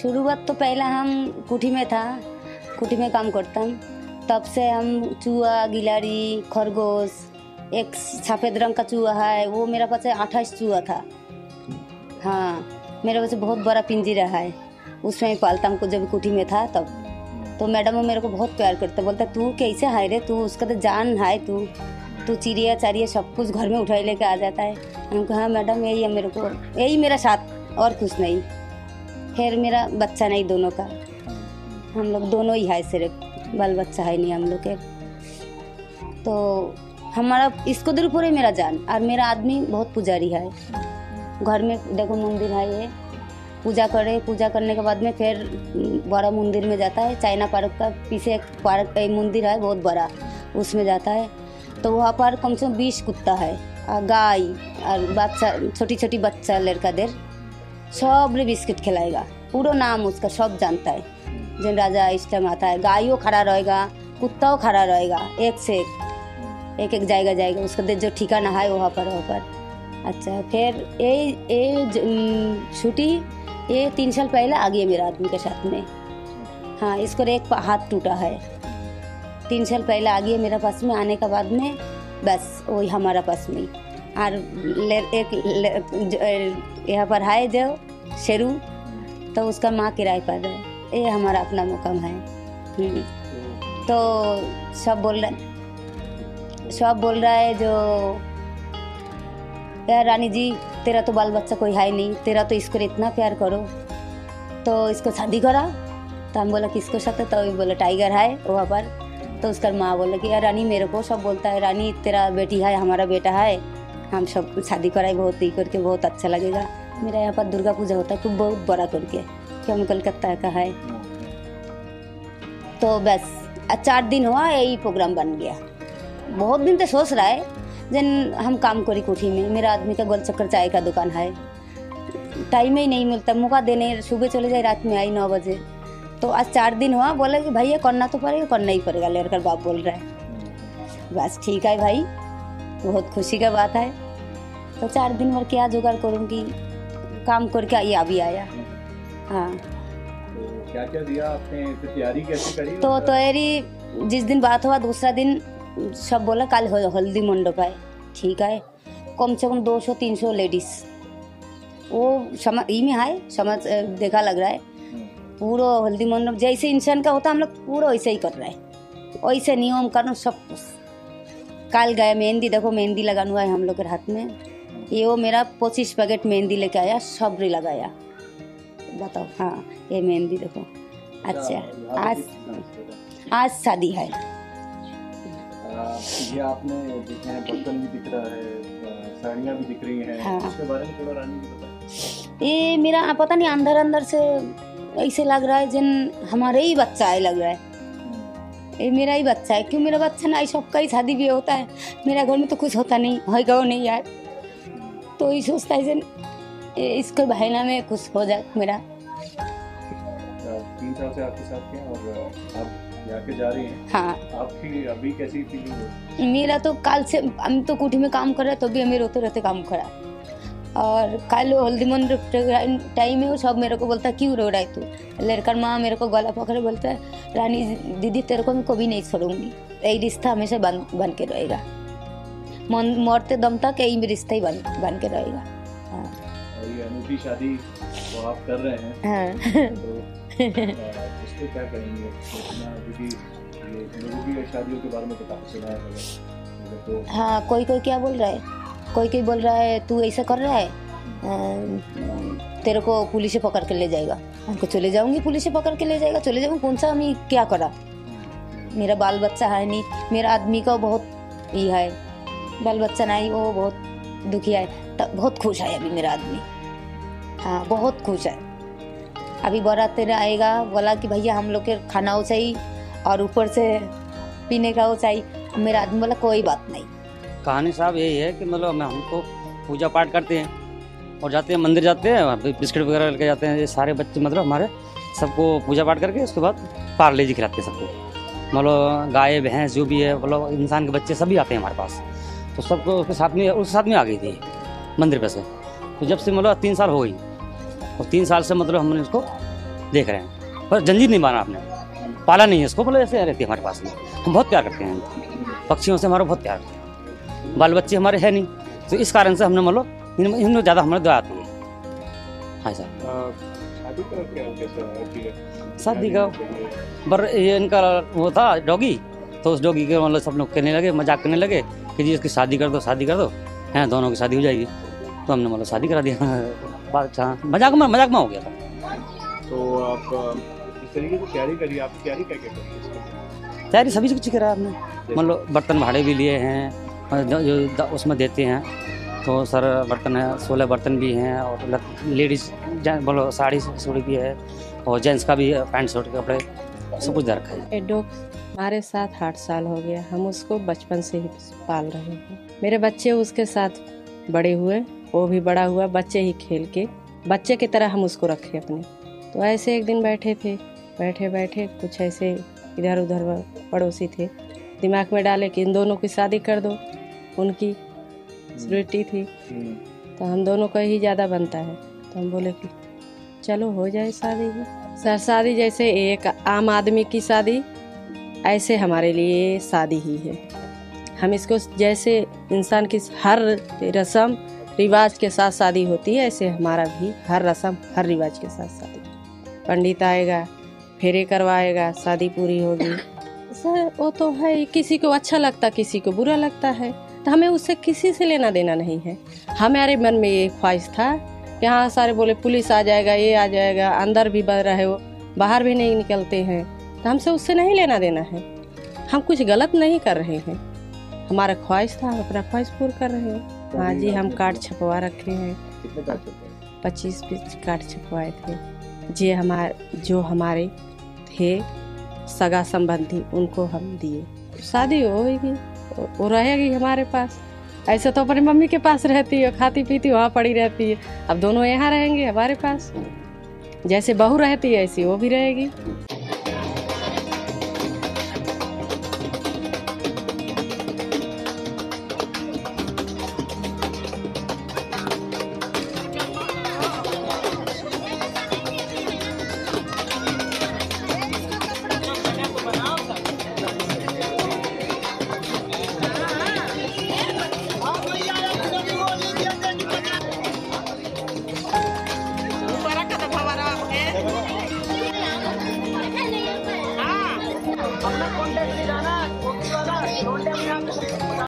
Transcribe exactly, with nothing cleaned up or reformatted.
शुरुआत तो पहला हम कुठी में था, कुठी में काम करता हूँ। तब से हम चूहा, गिलहरी, खरगोश, एक सफेद रंग का चूहा है, वो मेरा पास अट्ठाईस चूहा था। हाँ, मेरे पास बहुत बड़ा पिंजरा है, उसमें ही पालता हमको जब कुठी में था तब। तो मैडम वो मेरे को बहुत प्यार करता, बोलता तू कैसे हाय रे, तू उसका तो जान हाय, तू तू चिड़िया चारिया सब कुछ घर में उठाई लेके आ जाता है। हमको हाँ मैडम यही है, मेरे को यही मेरा साथ और कुछ नहीं। फिर मेरा बच्चा नहीं, दोनों का हम लोग दोनों ही है, सिर्फ बाल बच्चा है नहीं हम लोग के। तो हमारा इसको दिल पूरे मेरा जान, और मेरा आदमी बहुत पुजारी है। घर में देखो मंदिर है, ये पूजा करे, पूजा करने के बाद में फिर बड़ा मंदिर में जाता है। चाइना पार्क का पीछे एक पार्क का मंदिर है बहुत बड़ा, उसमें जाता है। तो वहाँ पर कम से कम बीस कुत्ता है, गाय और बच्चा, छोटी छोटी बच्चा लड़का देर सब ने बिस्किट खिलाएगा। पूरा नाम उसका सब जानता है, जिन राजा इसलिए आता है। गायों खड़ा रहेगा, कुत्ताओं खड़ा रहेगा, एक से एक एक एक जाएगा जाएगा उसका देर जो ठिकाना है वहाँ पर वहाँ पर अच्छा। फिर ये छुट्टी ये तीन साल पहले आ गया मेरा आदमी के साथ में। हाँ, इसको एक हाथ टूटा है, तीन साल पहले आ गया मेरा पास में। आने के बाद में बस वही हमारा पास में। और एक यहाँ पर है जो शेरू, तो उसका माँ किराए पर है, ये हमारा अपना मुकाम है। तो सब बोल रहा सब बोल रहा है जो यार रानी जी तेरा तो बाल बच्चा कोई है नहीं, तेरा तो इसको इतना प्यार करो, तो इसको शादी करा। तो हम बोला किसको साथ, तो बोला टाइगर है वहाँ पर। तो उसका माँ बोला कि यार रानी मेरे को सब बोलता है, रानी तेरा बेटी है, हमारा बेटा है, हम सब शादी कराए, बहुत ही करके बहुत अच्छा लगेगा। मेरा यहाँ पर दुर्गा पूजा होता है खूब बहुत बड़ा करके, कि हम कलकत्ता का है। तो बस चार दिन हुआ यही प्रोग्राम बन गया। बहुत दिन तो सोच रहा है जन हम काम करी कोठी में। मेरा आदमी का गोल चक्कर चाय का दुकान है, टाइम ही नहीं मिलता मौका देने, सुबह चले जाए रात में आई नौ बजे। तो आज चार दिन हुआ, बोला कि भैया करना तो पड़ेगा, करना ही पड़ेगा, लड़का बाप बोल रहा है। बस ठीक है भाई, बहुत खुशी का बात है। तो चार दिन भर क्या जुगाड़ करूँगी, काम करके ये अभी आया। हाँ, क्या क्या दिया आपने, तैयारी कैसे करी? तो तैयारी जिस दिन बात हुआ दूसरा दिन सब बोला कल हल्दी मंडप है, ठीक है, कम से कम दो सौ तीन सौ लेडीज वो समझ ई में है, समझ देखा लग रहा है। पूरा हल्दी मंडप जैसे इंसान का होता है हम लोग पूरा वैसे ही कर रहे हैं, वैसे नियम कानून सब कुछ। कल गए मेहंदी, देखो मेहंदी लगाना हुआ है हम लोग के हाथ में। ये वो मेरा पच्चीस पैकेट मेहंदी लेके आया, सब ने लगाया, बताओ। हाँ, ये मेहंदी देखो। अच्छा, आज आज शादी है। ये आपने देखे हैं, बर्तन भी दिख रहा है, साड़ियाँ भी दिख रही हैं। हाँ। इसके बारे में थोड़ा रानी जी बताएं। ये मेरा पता नहीं अंदर अंदर से ऐसे लग रहा है जन हमारे ही बच्चा है, लग रहा है ये मेरा ही बच्चा है। क्यों मेरा बच्चा ना, सबका ही शादी भी होता है, मेरा घर में तो कुछ होता नहीं है, गाँव नहीं यार। तो ये सोचता है जन इसके बहना में कुछ हो जाए। मेरा तीन साल से आपके साथ हैं और आप जाके जा रही हैं। हाँ, आपकी अभी कैसी फीलिंग है? मेरा तो कल से हम तो कुठी में काम कर रहे, तो भी हमें रोते रोते काम करा। और कल हल्दी मंडप टाइम में वो सब मेरे को बोलता क्यों रो रहा है तू, लड़का माँ मेरे को गला पकड़े बोलता है रानी दीदी तेरे को मैं कभी नहीं छोड़ूंगी, यही रिश्ता हमेशा बन बन के रहेगा, मन मरते दम तक यही रिश्ता ही बन बन के रहेगा। हाँ, और ये अनूठी शादी वो आप कर रहे हैं। हाँ, इसको क्या करेंगे? क्योंकि शादियों के बारे में तो काफी सुना है। हाँ, कोई कोई क्या बोल रहा है, कोई कोई बोल रहा है तू ऐसा कर रहा है तेरे को पुलिस से पकड़ के ले जाएगा। हमको चले जाऊंगी, पुलिस से पकड़ के ले जाएगा, चले जाऊंगी, कौन सा हमें क्या करा, मेरा बाल बच्चा है नहीं। मेरा आदमी का बहुत ये है, बाल बच्चा नहीं, वो बहुत दुखी है, बहुत खुश है अभी मेरा आदमी। हाँ, बहुत खुश है। अभी बारात आएगा, बोला कि भैया हम लोग के खाना हो चाहिए और ऊपर से पीने का हो चाहिए। मेरा आदमी बोला कोई बात नहीं। कहानी साहब यही है कि मतलब हमको पूजा पाठ करते हैं और जाते हैं मंदिर, जाते हैं वहाँ पे बिस्किट वगैरह लेके जाते हैं। ये सारे बच्चे मतलब हमारे सबको पूजा पाठ करके उसके बाद पार्ले जी खिलाते हैं सबको, मतलब गाय भैंस जो भी है, मतलब इंसान के बच्चे सभी आते हैं हमारे पास। तो सबको उसके साथ में उसके साथ में आ गई थी मंदिर पर से। तो जब से मतलब तीन साल हो गई और तीन साल से मतलब हमने इसको देख रहे हैं, पर जंजीर नहीं बांधा, आपने पाला नहीं है इसको, मतलब ऐसे रहती है हमारे पास में। हम बहुत प्यार करते हैं पक्षियों से, हमारा बहुत प्यार करते हैं, बाल बच्चे हमारे है नहीं, तो इस कारण से हमने मतलब इन ज़्यादा हमारे दुआ आते हैं। हाँ सर, शादी का बर ये इनका वो था डॉगी, तो उस डॉगी के मतलब सब लोग कहने लगे, मजाक करने लगे कि जी इसकी शादी कर दो, शादी कर दो, हैं दोनों की शादी हो जाएगी, तो हमने मतलब शादी करा दिया। अच्छा, मजाक में मजाक में हो गया था। तो आप इस तरीके से तैयारी करी, आप तैयारी क्या क्या करी? तैयारी सभी कुछ करा आपने, मतलब बर्तन भाड़े भी लिए हैं जो उसमें देते हैं, तो सर बर्तन है सोलह बर्तन भी हैं, और लेडीज़ बोलो साड़ी सूड़ी भी है, और जेंट्स का भी पैंट शर्ट के कपड़े सब कुछ रखा है। डॉग हमारे साथ आठ साल हो गया, हम उसको बचपन से ही पाल रहे हैं। मेरे बच्चे उसके साथ बड़े हुए, वो भी बड़ा हुआ, बच्चे ही खेल के बच्चे की तरह हम उसको रखे अपने। तो ऐसे एक दिन बैठे थे, बैठे बैठे कुछ ऐसे इधर उधर पड़ोसी थे, दिमाग में डाले कि इन दोनों की शादी कर दो, उनकी बेटी थी, तो हम दोनों का ही ज़्यादा बनता है, तो हम बोले कि चलो हो जाए शादी। सर शादी जैसे एक आम आदमी की शादी, ऐसे हमारे लिए शादी ही है। हम इसको जैसे इंसान की हर रस्म रिवाज के साथ शादी होती है, ऐसे हमारा भी हर रस्म हर रिवाज के साथ शादी। पंडित आएगा, फेरे करवाएगा, शादी पूरी होगी। सर वो तो है, किसी को अच्छा लगता किसी को बुरा लगता है, तो हमें उससे किसी से लेना देना नहीं है। हमारे मन में ये ख्वाहिश था कि हाँ सारे बोले पुलिस आ जाएगा, ये आ जाएगा, अंदर भी बंद रहे हो, बाहर भी नहीं निकलते हैं, तो हमसे उससे नहीं लेना देना है। हम कुछ गलत नहीं कर रहे हैं, हमारा ख्वाहिश था, हम अपना ख्वाहिश पूरा कर रहे हैं। हाँ जी, हम कार्ड छपवा रखे हैं, पच्चीस पीस कार्ड छपवाए थे, जे हमारे जो हमारे थे सगा संबंधी उनको हम दिए। शादी होगी, वो रहेगी हमारे पास। ऐसे तो अपनी मम्मी के पास रहती है, खाती पीती वहाँ पड़ी रहती है, अब दोनों यहाँ रहेंगे हमारे पास। जैसे बहू रहती है ऐसी वो भी रहेगी।